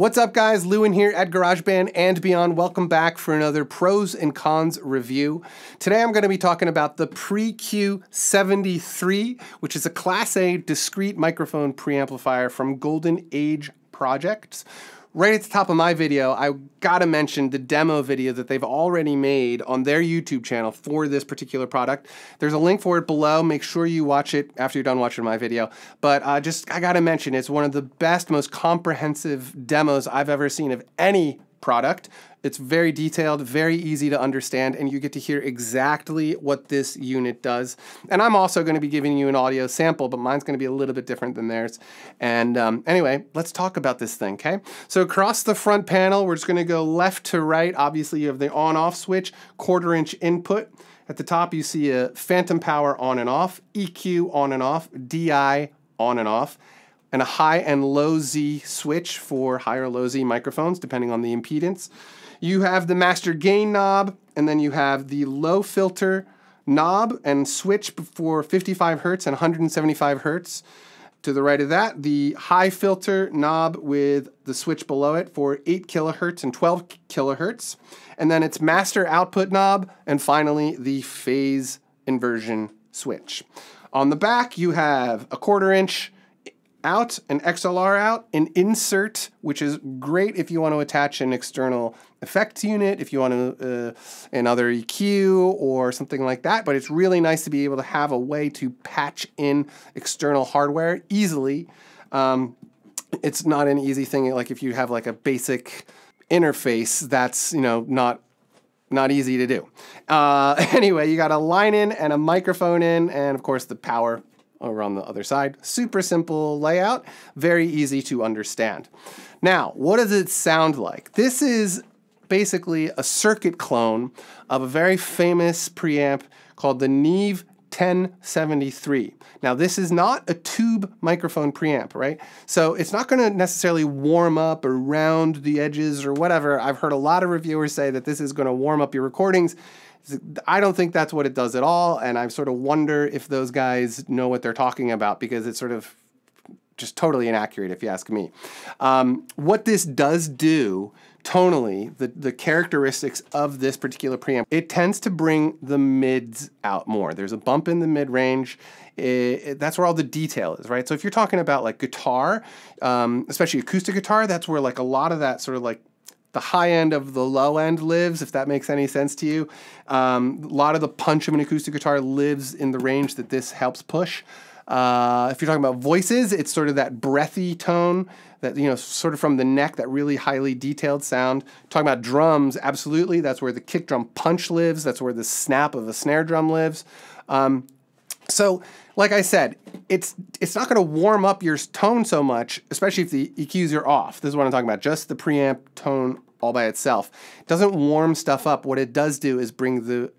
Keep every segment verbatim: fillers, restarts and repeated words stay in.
What's up guys, Lewin here at GarageBand and Beyond. Welcome back for another pros and cons review. Today I'm gonna be talking about the PreQ seventy-three, which is a class A discrete microphone preamplifier from Golden Age Projects. Right at the top of my video, I gotta mention the demo video that they've already made on their YouTube channel for this particular product. There's a link for it below. Make sure you watch it after you're done watching my video. But uh, just, I gotta mention, it's one of the best, most comprehensive demos I've ever seen of any product. It's very detailed, very easy to understand, and you get to hear exactly what this unit does. And I'm also going to be giving you an audio sample, but mine's going to be a little bit different than theirs. And um, anyway, let's talk about this thing, okay? So across the front panel, we're just going to go left to right. Obviously, you have the on-off switch, quarter-inch input. At the top, you see a phantom power on and off, E Q on and off, D I on and off, and a high and low Z switch for high or low Z microphones, depending on the impedance. You have the master gain knob, and then you have the low filter knob and switch for fifty-five hertz and one seventy-five hertz. To the right of that, the high filter knob with the switch below it for eight kilohertz and twelve kilohertz. And then its master output knob, and finally the phase inversion switch. On the back, you have a quarter inch out, an X L R out, an insert, which is great if you want to attach an external effects unit, if you want to, uh, another E Q or something like that, but it's really nice to be able to have a way to patch in external hardware easily. Um, it's not an easy thing, like if you have like a basic interface, that's, you know, not Not easy to do. Uh, anyway, you got a line in and a microphone in, and of course the power over on the other side. Super simple layout, very easy to understand. Now, what does it sound like? This is basically a circuit clone of a very famous preamp called the Neve ten seventy-three. Now, this is not a tube microphone preamp, right? So it's not gonna necessarily warm up or round the edges or whatever. I've heard a lot of reviewers say that this is gonna warm up your recordings. I don't think that's what it does at all, and I sort of wonder if those guys know what they're talking about, because it's sort of just totally inaccurate if you ask me. Um, what this does do tonally, the, the characteristics of this particular preamp, it tends to bring the mids out more. There's a bump in the mid-range. It, it, that's where all the detail is, right? So if you're talking about like guitar, um, especially acoustic guitar, that's where like a lot of that sort of like the high end of the low end lives, if that makes any sense to you. Um, a lot of the punch of an acoustic guitar lives in the range that this helps push. Uh, if you're talking about voices, it's sort of that breathy tone that, you know, sort of from the neck, that really highly detailed sound. Talking about drums, absolutely. That's where the kick drum punch lives. That's where the snap of a snare drum lives. Um, so like I said, it's it's not gonna warm up your tone so much, especially if the E Qs are off. This is what I'm talking about, just the preamp tone all by itself. It doesn't warm stuff up. What it does do is bring the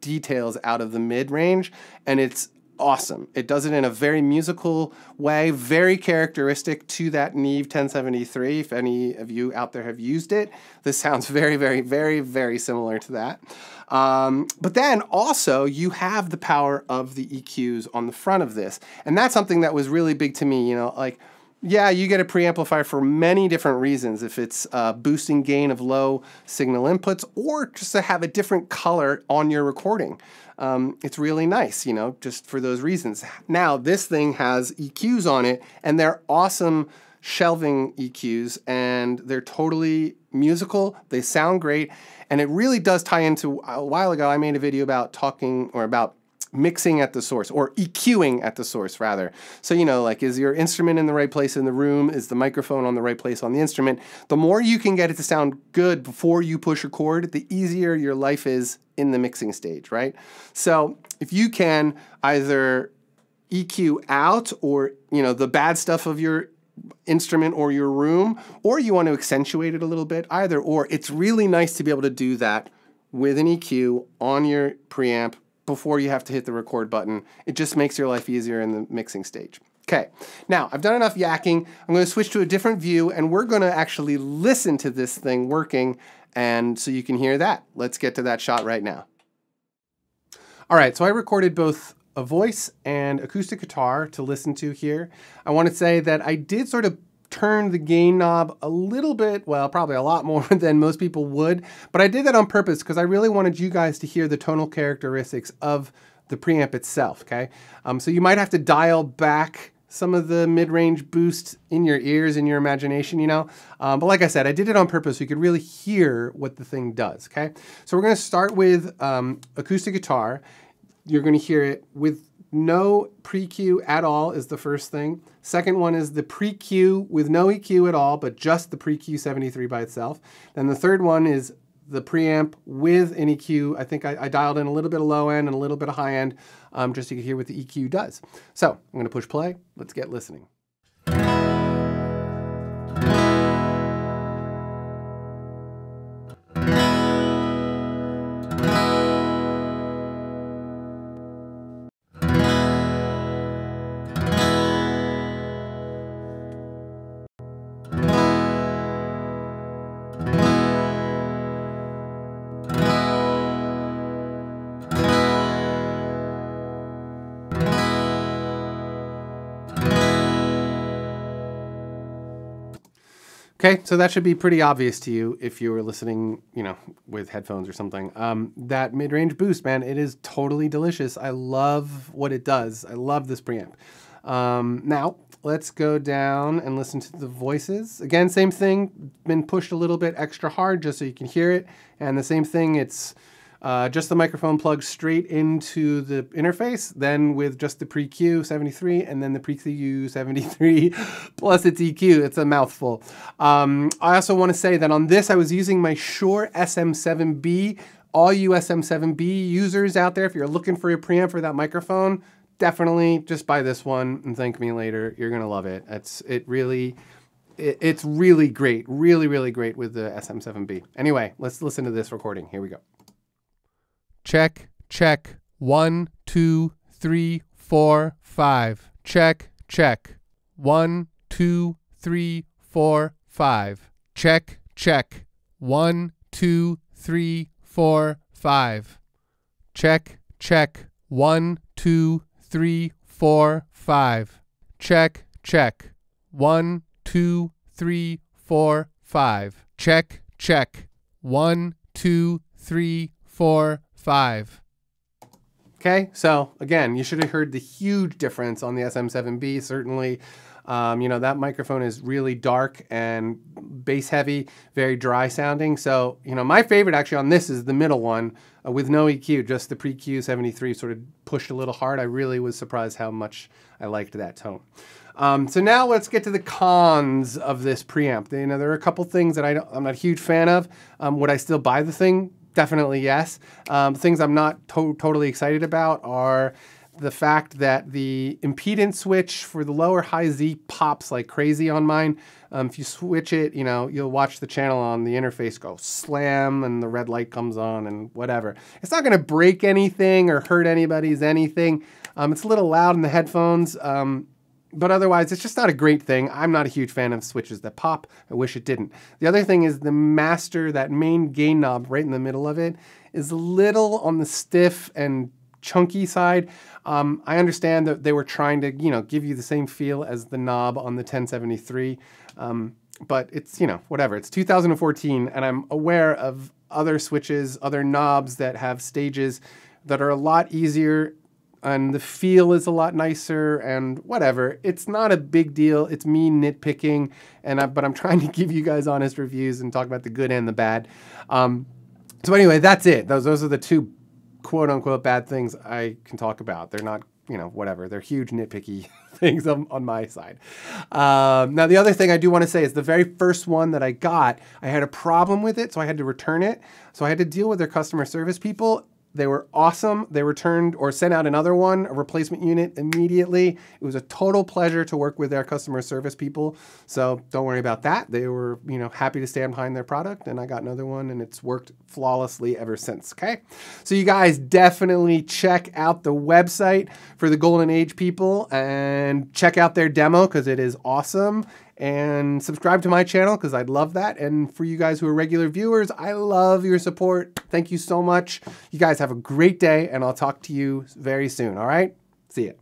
details out of the mid-range, and it's awesome. It does it in a very musical way, very characteristic to that Neve ten seventy-three. If any of you out there have used it, this sounds very, very, very, very similar to that. Um, but then also you have the power of the E Qs on the front of this. And that's something that was really big to me, you know, like, yeah, you get a preamplifier for many different reasons. If it's uh, boosting gain of low signal inputs, or just to have a different color on your recording. Um, it's really nice, you know, just for those reasons. Now, this thing has E Qs on it, and they're awesome shelving E Qs, and they're totally musical. They sound great, and it really does tie into, a while ago, I made a video about talking, or about mixing at the source, or EQing at the source rather. So, you know, like, is your instrument in the right place in the room? Is the microphone on the right place on the instrument? The more you can get it to sound good before you push record, the easier your life is in the mixing stage, right? So if you can either E Q out, or, you know, the bad stuff of your instrument or your room, or you want to accentuate it a little bit, either or, it's really nice to be able to do that with an E Q on your preamp before you have to hit the record button. It just makes your life easier in the mixing stage. Okay, now I've done enough yakking. I'm gonna switch to a different view, and we're gonna actually listen to this thing working, and so you can hear that. Let's get to that shot right now. All right, so I recorded both a voice and acoustic guitar to listen to here. I wanna say that I did sort of turn the gain knob a little bit, well, probably a lot more than most people would, but I did that on purpose because I really wanted you guys to hear the tonal characteristics of the preamp itself, okay? Um, so you might have to dial back some of the mid-range boost in your ears, in your imagination, you know? Um, but like I said, I did it on purpose so you could really hear what the thing does, okay? So we're gonna start with um, acoustic guitar. You're gonna hear it with no pre-Q at all is the first thing. Second one is the pre-Q with no E Q at all, but just the pre Q seventy-three by itself. Then the third one is the preamp with an E Q. I think I, I dialed in a little bit of low end and a little bit of high end, um, just so you can hear what the E Q does. So I'm gonna push play, let's get listening. Okay, so that should be pretty obvious to you if you were listening, you know, with headphones or something. Um, that mid-range boost, man, it is totally delicious. I love what it does. I love this preamp. Um, now, let's go down and listen to the voices. Again, same thing, been pushed a little bit extra hard just so you can hear it. And the same thing, it's uh, just the microphone plugged straight into the interface, then with just the pre Q seventy-three and then the pre Q seventy-three plus its E Q. It's a mouthful. Um, I also want to say that on this, I was using my Shure S M seven B. All you S M seven B users out there, if you're looking for a preamp for that microphone, definitely just buy this one and thank me later. You're going to love it. It's, it really, it, it's really great. Really, really great with the S M seven B. Anyway, let's listen to this recording. Here we go. Check, check, one, two, three, four, five. Check, check, one, two, three, four, five. Check, check, one, two, three, four, five. Check, check, one, two, three, four, five. Check, check, one, two, three, four, five. Check, check, one, two, three, four, five. Okay, so again, you should have heard the huge difference on the S M seven B, certainly. Um, you know, that microphone is really dark and bass heavy, very dry sounding. So, you know, my favorite actually on this is the middle one uh, with no E Q, just the pre Q seventy-three sort of pushed a little hard. I really was surprised how much I liked that tone. Um, so now let's get to the cons of this preamp. You know, there are a couple things that I don't, I'm not a huge fan of. Um, would I still buy the thing? Definitely yes. Um, things I'm not to totally excited about are the fact that the impedance switch for the lower high Z pops like crazy on mine. Um, if you switch it, you know, you'll watch the channel on the interface go slam and the red light comes on and whatever. It's not gonna break anything or hurt anybody's anything. Um, it's a little loud in the headphones, um, but otherwise it's just not a great thing. I'm not a huge fan of switches that pop. I wish it didn't. The other thing is the master, that main gain knob right in the middle of it, is a little on the stiff and chunky side. Um, I understand that they were trying to, you know, give you the same feel as the knob on the ten seventy-three, um, but it's, you know, whatever. It's two thousand fourteen and I'm aware of other switches, other knobs that have stages that are a lot easier and the feel is a lot nicer and whatever. It's not a big deal. It's me nitpicking, and I, but I'm trying to give you guys honest reviews and talk about the good and the bad. Um, so anyway, that's it. Those, those are the two quote unquote bad things I can talk about. They're not, you know, whatever. They're huge nitpicky things on, on my side. Um, now, the other thing I do want to say is the very first one that I got, I had a problem with it, so I had to return it. So I had to deal with their customer service people. They were awesome. They returned or sent out another one, a replacement unit immediately. It was a total pleasure to work with their customer service people. So don't worry about that. They were, you know, happy to stand behind their product, and I got another one and it's worked flawlessly ever since, okay? So you guys definitely check out the website for the Golden Age people and check out their demo because it is awesome. And subscribe to my channel because I'd love that. And for you guys who are regular viewers, I love your support. Thank you so much. You guys have a great day and I'll talk to you very soon. All right, see ya.